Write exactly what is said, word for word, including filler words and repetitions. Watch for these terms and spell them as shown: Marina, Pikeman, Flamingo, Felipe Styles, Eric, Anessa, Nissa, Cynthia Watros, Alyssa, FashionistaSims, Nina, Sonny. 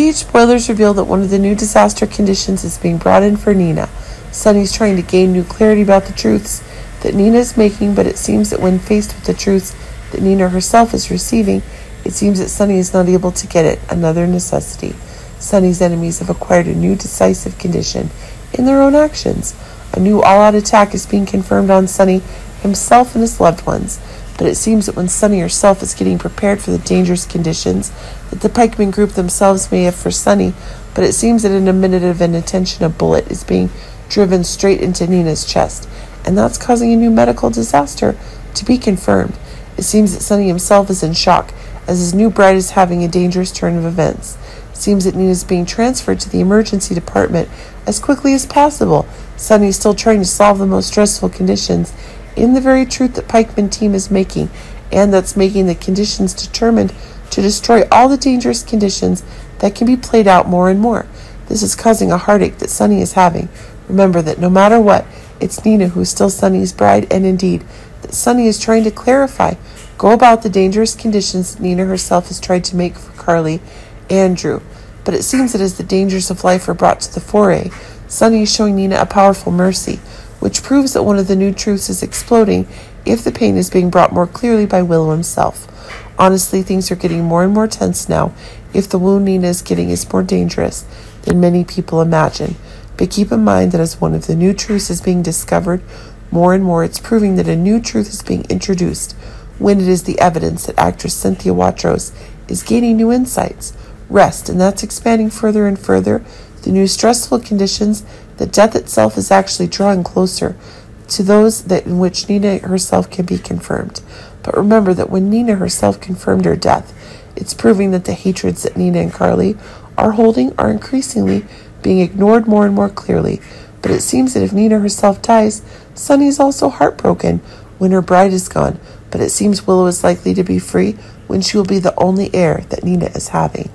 Huge spoilers reveal that one of the new disaster conditions is being brought in for Nina. Sonny's trying to gain new clarity about the truths that Nina is making, but it seems that when faced with the truths that Nina herself is receiving, it seems that Sonny is not able to get it, another necessity. Sonny's enemies have acquired a new decisive condition in their own actions. A new all-out attack is being confirmed on Sonny himself and his loved ones, but it seems that when Sonny herself is getting prepared for the dangerous conditions that the Pikeman group themselves may have for Sonny, but it seems that in a minute of inattention, a bullet is being driven straight into Nina's chest, and that's causing a new medical disaster to be confirmed. It seems that Sonny himself is in shock, as his new bride is having a dangerous turn of events. It seems that Nina is being transferred to the emergency department as quickly as possible. Sonny is still trying to solve the most stressful conditions in the very truth that Pikeman team is making, and that's making the conditions determined to destroy all the dangerous conditions that can be played out more and more. This is causing a heartache that Sonny is having. Remember that no matter what, it's Nina who is still Sonny's bride, and indeed, that Sonny is trying to clarify, go about the dangerous conditions that Nina herself has tried to make for Carly and Drew. But it seems that as the dangers of life are brought to the foray, Sonny is showing Nina a powerful mercy, which proves that one of the new truths is exploding if the pain is being brought more clearly by Willow himself. Honestly, things are getting more and more tense now if the wound Nina is getting is more dangerous than many people imagine. But keep in mind that as one of the new truths is being discovered, more and more, it's proving that a new truth is being introduced when it is the evidence that actress Cynthia Watros is gaining new insights, rest, and that's expanding further and further, the new stressful conditions that death itself is actually drawing closer to those that in which Nina herself can be confirmed. But remember that when Nina herself confirmed her death, it's proving that the hatreds that Nina and Carly are holding are increasingly being ignored more and more clearly. But it seems that if Nina herself dies, Sonny is also heartbroken when her bride is gone. But it seems Willow is likely to be free when she will be the only heir that Nina is having.